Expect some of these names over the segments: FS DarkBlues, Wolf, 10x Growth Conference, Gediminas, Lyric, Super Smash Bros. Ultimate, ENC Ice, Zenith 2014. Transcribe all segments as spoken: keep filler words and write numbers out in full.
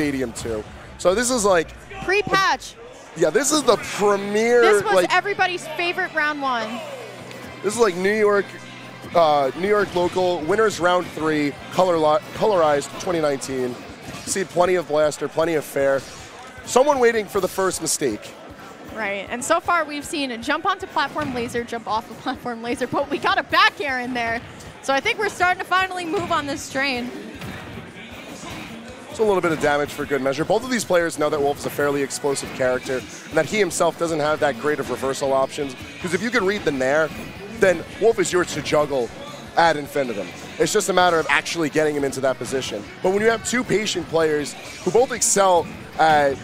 Stadium two. So this is like pre-patch. Yeah, this is the premier. This was like, everybody's favorite round one. This is like New York, uh, New York local winners round three, color colorized twenty nineteen. See plenty of blaster, plenty of fair. Someone waiting for the first mistake. Right, and so far we've seen a jump onto platform laser, jump off of platform laser, but we got a back air in there. So I think we're starting to finally move on this train. It's a little bit of damage for good measure. Both of these players know that Wolf's a fairly explosive character and that he himself doesn't have that great of reversal options. Because if you can read the Nair, then Wolf is yours to juggle ad infinitum. It's just a matter of actually getting him into that position. But when you have two patient players who both excel at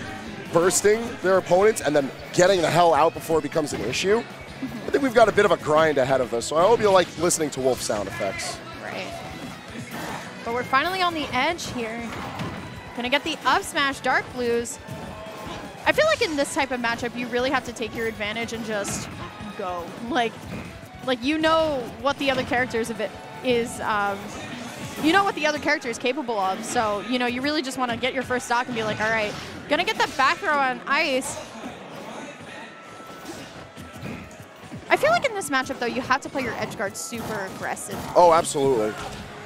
bursting their opponents and then getting the hell out before it becomes an issue, I think we've got a bit of a grind ahead of us. So I hope you like listening to Wolf's sound effects. Right. But we're finally on the edge here. Gonna get the up smash, DarkBlues. I feel like in this type of matchup, you really have to take your advantage and just go. Like, like you know what the other characters of it is. Um, you know what the other character is capable of. So you know you really just want to get your first stock and be like, all right, gonna get that back throw on ice. I feel like in this matchup though, you have to play your edge guard super aggressive. Oh, absolutely.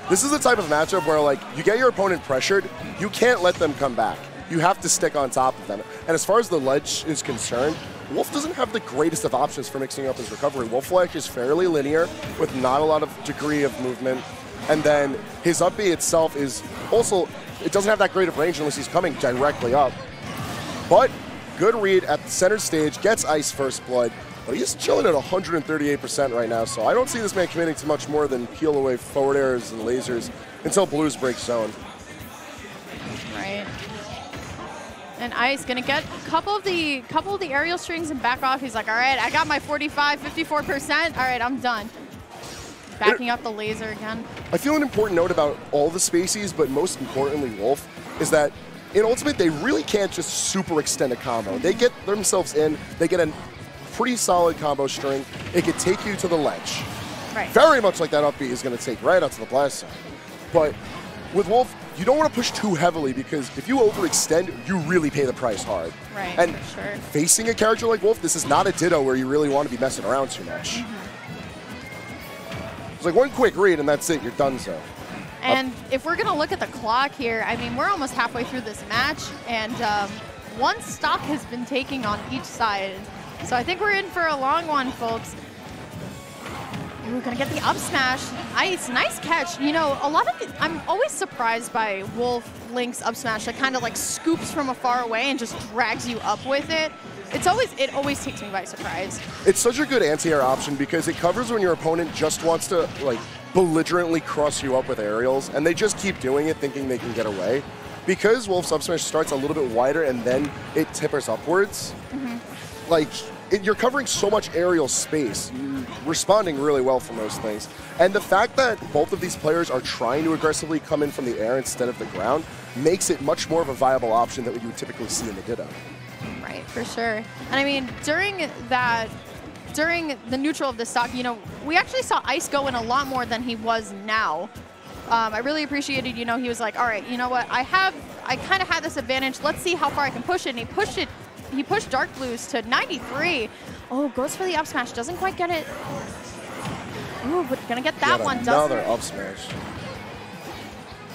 This is the type of matchup where, like, you get your opponent pressured, you can't let them come back. You have to stick on top of them. And as far as the ledge is concerned, Wolf doesn't have the greatest of options for mixing up his recovery. Wolf Flash is fairly linear with not a lot of degree of movement. And then his up B itself is also, it doesn't have that great of range unless he's coming directly up. But good read at the center stage, gets ice first blood. But he's chilling at one hundred thirty-eight percent right now, so I don't see this man committing to much more than peel away forward airs and lasers until Blues breaks zone. Right. And Ice gonna get a couple of the couple of the aerial strings and back off. He's like, all right, I got my forty-five, fifty-four percent. All right, I'm done. Backing it, up the laser again. I feel an important note about all the species, but most importantly, Wolf, is that in Ultimate they really can't just super extend a combo. They get themselves in. They get an pretty solid combo string. It could take you to the ledge. Right. Very much like that up B is going to take right out to the blast zone. But with Wolf, you don't want to push too heavily because if you overextend, you really pay the price hard. Right, and for sure. Facing a character like Wolf, this is not a ditto where you really want to be messing around too much. Mm-hmm. It's like one quick read and that's it, you're done so. And uh, if we're going to look at the clock here, I mean, we're almost halfway through this match and um, one stock has been taken on each side. So I think we're in for a long one, folks. We're gonna get the up smash. Ice, nice catch. You know, a lot of the, I'm always surprised by Wolf Link's up smash that kind of like scoops from afar away and just drags you up with it. It's always, it always takes me by surprise. It's such a good anti-air option because it covers when your opponent just wants to like belligerently cross you up with aerials and they just keep doing it thinking they can get away. Because Wolf's up smash starts a little bit wider and then it tippers upwards. Mm-hmm. Like, it, you're covering so much aerial space. You're responding really well from those things. And the fact that both of these players are trying to aggressively come in from the air instead of the ground makes it much more of a viable option than what you would typically see in the ditto. Right, for sure. And I mean, during that, during the neutral of this stock, you know, we actually saw Ice go in a lot more than he was now. Um, I really appreciated, you know, he was like, all right, you know what, I have, I kind of had this advantage. Let's see how far I can push it. And he pushed it. He pushed DarkBlues to ninety-three. Oh, goes for the up smash. Doesn't quite get it. Ooh, but gonna get that one, doesn't it? Another up smash. I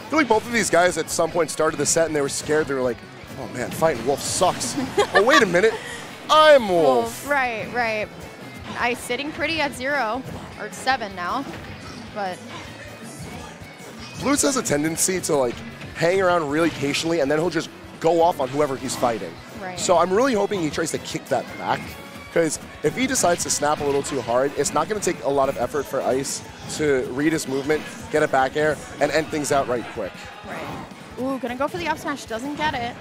feel like both of these guys at some point started the set and they were scared. They were like, oh man, fighting Wolf sucks. Oh, wait a minute. I'm Wolf. Oh, right, right. Ice sitting pretty at zero, or seven now, but. Blues has a tendency to like hang around really patiently and then he'll just go off on whoever he's fighting. Right. So I'm really hoping he tries to kick that back, because if he decides to snap a little too hard, it's not going to take a lot of effort for Ice to read his movement, get a back air, and end things out right quick. Right. Ooh, going to go for the up smash. Doesn't get it.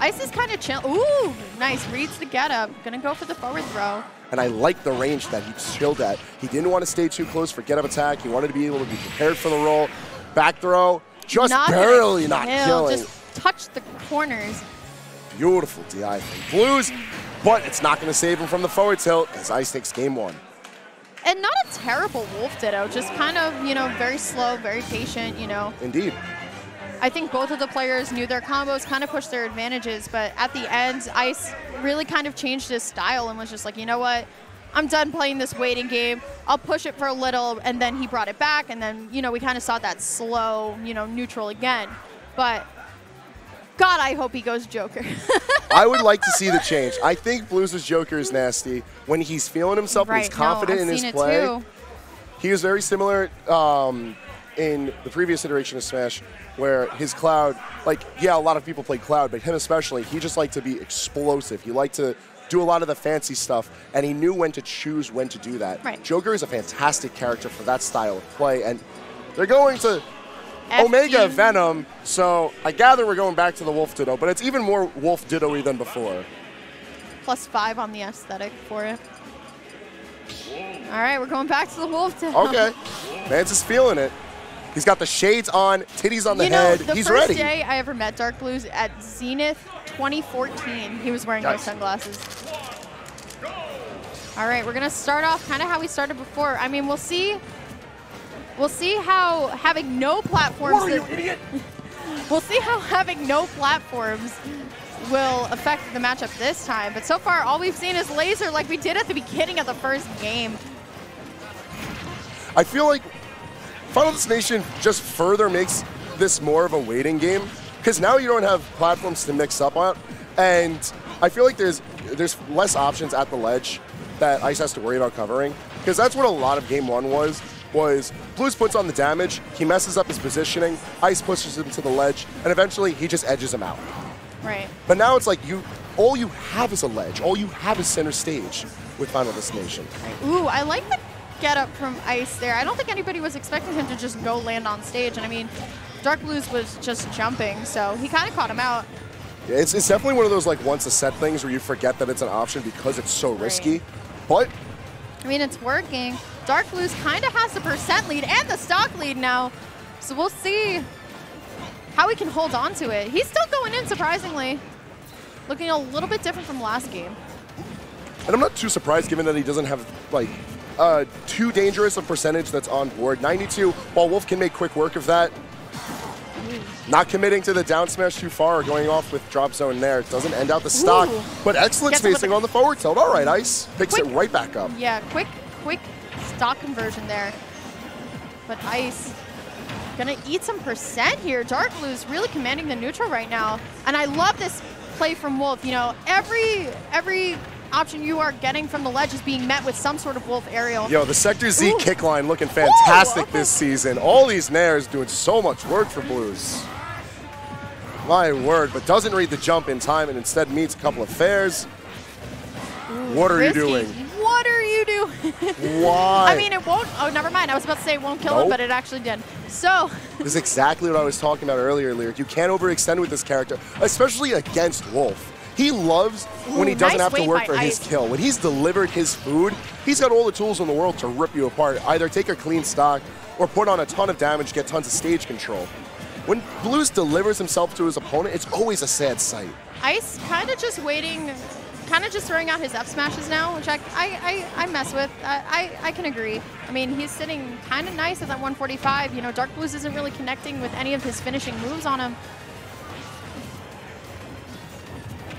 Ice is kind of chill. Ooh, nice. Reads the get up. Going to go for the forward throw. And I like the range that he chilled at. He didn't want to stay too close for get up attack. He wanted to be able to be prepared for the roll. Back throw. Just not barely not kill. killing. Just touched the corners. Beautiful D I from Blues, but it's not going to save him from the forward tilt as Ice takes game one. And not a terrible Wolf ditto, just kind of, you know, very slow, very patient, you know. Indeed. I I think both of the players knew their combos, kind of pushed their advantages, but at the end, Ice really kind of changed his style and was just like, you know what? I'm done playing this waiting game. I'll push it for a little, and then he brought it back, and then, you know, we kind of saw that slow, you know, neutral again. But God, I hope he goes Joker. I would like to see the change. I think Blues' Joker is nasty. When he's feeling himself, right, and he's confident no, in his play. Too. He was very similar um, in the previous iteration of Smash, where his Cloud, like, yeah, a lot of people play Cloud, but him especially, he just liked to be explosive. He liked to do a lot of the fancy stuff, and he knew when to choose when to do that. Right. Joker is a fantastic character for that style of play, and they're going to Omega Venom, so I gather we're going back to the Wolf Ditto, but it's even more Wolf Ditto-y than before. Plus five on the aesthetic for it. All right, we're going back to the Wolf Ditto. Okay. Mance is feeling it. He's got the shades on, titties on the you know, head. The He's ready. The first day I ever met DarkBlues at Zenith twenty fourteen, he was wearing nice. those sunglasses. All right, we're going to start off kind of how we started before. I mean, we'll see. We'll see how having no platforms. Whoa, you idiot! We'll see how having no platforms will affect the matchup this time. But so far, all we've seen is laser, like we did at the beginning of the first game. I feel like Final Destination just further makes this more of a waiting game, because now you don't have platforms to mix up on, and I feel like there's there's less options at the ledge that Ice has to worry about covering, because that's what a lot of game one was. was Blues puts on the damage, he messes up his positioning, Ice pushes him to the ledge, and eventually he just edges him out. Right. But now it's like you, all you have is a ledge, all you have is center stage with Final Destination. Ooh, I like the get up from Ice there. I don't think anybody was expecting him to just go land on stage, and I mean, DarkBlues was just jumping, so he kind of caught him out. Yeah, it's, it's definitely one of those like once a set things where you forget that it's an option because it's so risky, right. but... I mean, it's working. DarkBlues kind of has the percent lead and the stock lead now, so we'll see how he can hold on to it. He's still going in, surprisingly, looking a little bit different from last game. And I'm not too surprised, given that he doesn't have like uh, too dangerous a percentage that's on board. ninety-two, while Wolf can make quick work of that. Not committing to the down smash too far or going off with drop zone there. It doesn't end out the stock, Ooh. but excellent spacing on the forward tilt. All right, Ice picks quick. it right back up. Yeah, quick, quick stock conversion there. But Ice gonna eat some percent here. DarkBlues really commanding the neutral right now. And I love this play from Wolf. You know, every every option you are getting from the ledge is being met with some sort of Wolf aerial. Yo, the Sector Z Ooh. kick line looking fantastic Ooh, okay. this season. All these nairs doing so much work for Blues. My word, but doesn't read the jump in time and instead meets a couple of fairs. Ooh, what are risky. you doing? What are you doing? Why? I mean, it won't. Oh, never mind. I was about to say it won't kill nope. him, but it actually did. So. This is exactly what I was talking about earlier, Lyric. You can't overextend with this character, especially against Wolf. He loves Ooh, when he doesn't nice have to work for Ice. his kill. When he's delivered his food, he's got all the tools in the world to rip you apart. Either take a clean stock or put on a ton of damage, get tons of stage control. When Blues delivers himself to his opponent, it's always a sad sight. Ice kind of just waiting, kind of just throwing out his F smashes now, which I I, I, I mess with. I, I, I can agree. I mean, he's sitting kind of nice at that one forty-five. You know, DarkBlues isn't really connecting with any of his finishing moves on him.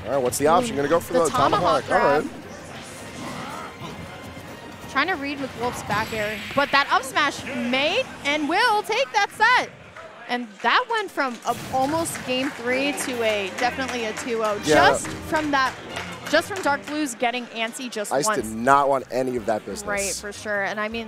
All right, what's the option? Ooh, gonna go for the, the tomahawk. tomahawk All right. Trying to read with Wolf's back air, but that up smash may and will take that set. And that went from a, almost game three to a definitely a two oh. Yeah. Just from that, just from DarkBlues getting antsy just Ice once. Ice did not want any of that business. Right, for sure. And I mean.